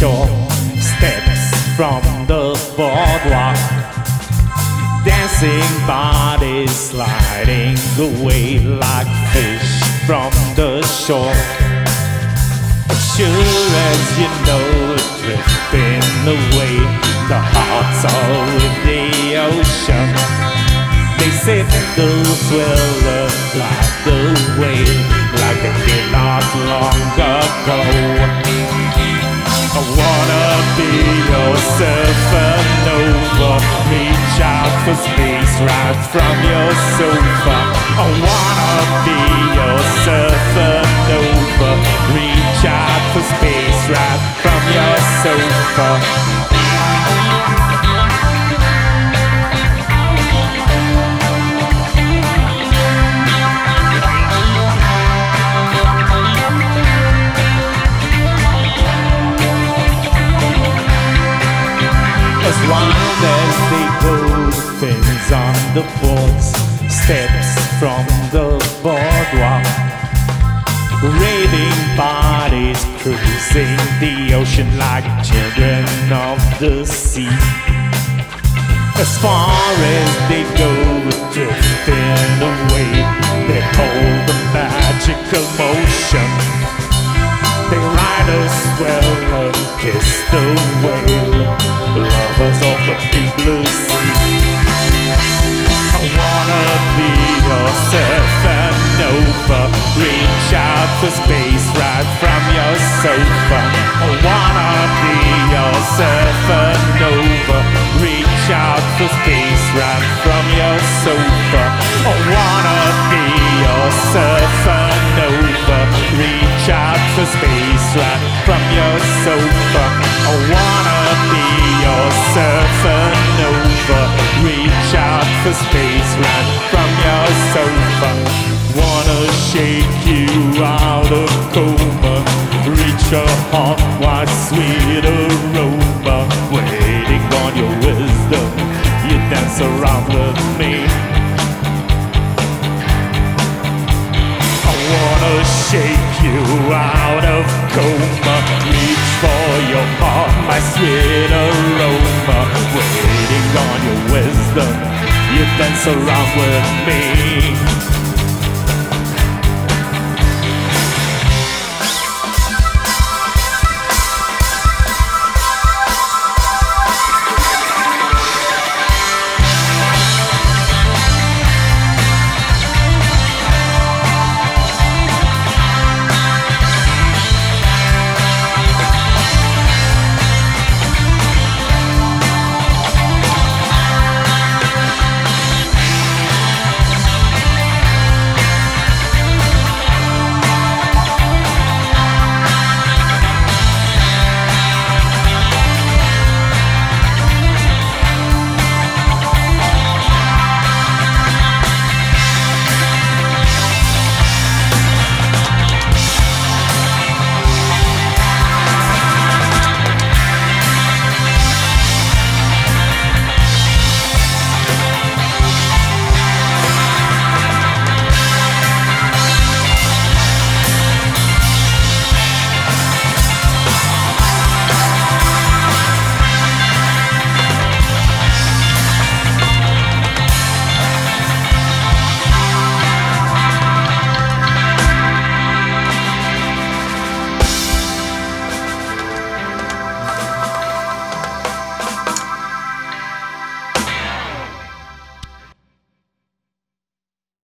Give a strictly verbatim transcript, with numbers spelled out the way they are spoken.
short steps from the boardwalk, dancing bodies sliding away like fish from the shore. Sure as you know, drifting away, the hearts are with the ocean. They sit, those will look like the wave, like they did not long ago. I wanna be your supernova, reach out for space right from your sofa. I wanna be your supernova, reach out for space right from your sofa. As wild as they go, fins on the boards, steps from the boardwalk, raving bodies cruising the ocean like children of the sea. As far as they go, drifting away, they hold the magical motion. They ride a swell and kiss the whale, lovers of the big blue sea. I wanna be your supernova, reach out for space right from your sofa. I wanna be your supernova, reach out for space right from your sofa. I wanna be your supernova, reach out for space right from your sofa. I wanna be your supernova, reach out for space right from your sofa. Wanna shake you out of coma, reach your heart, what sweet aroma. Waiting on your wisdom, you dance around with me. I wanna shake you out of coma, reach for your heart, my sweet aroma. Waiting on your wisdom, you dance around with me.